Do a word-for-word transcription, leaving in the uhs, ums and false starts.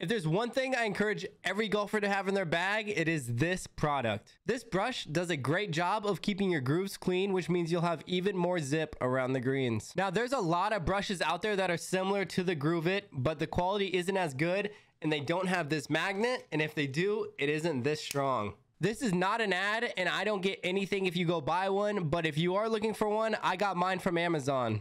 If there's one thing I encourage every golfer to have in their bag, it is this product. This brush does a great job of keeping your grooves clean, which means you'll have even more zip around the greens. Now, there's a lot of brushes out there that are similar to the Groove It, but the quality isn't as good and they don't have this magnet. And if they do, it isn't this strong. This is not an ad and I don't get anything if you go buy one, but if you are looking for one, I got mine from Amazon.